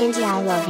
Angie, I love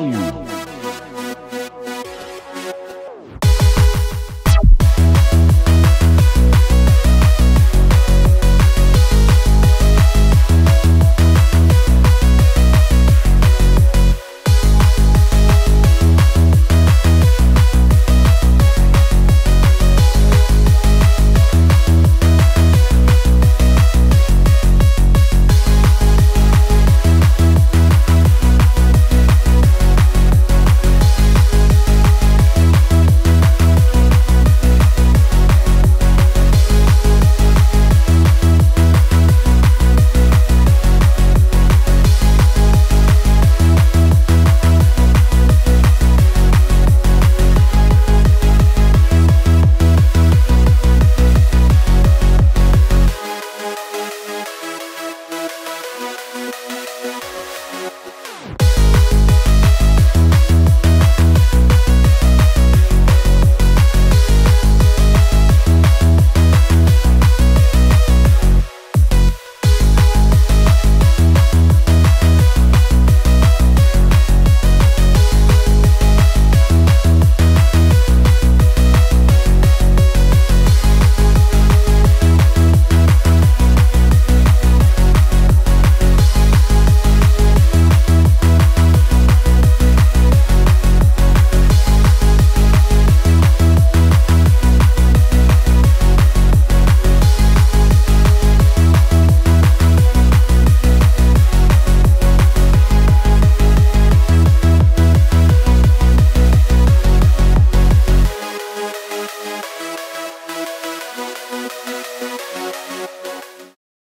you.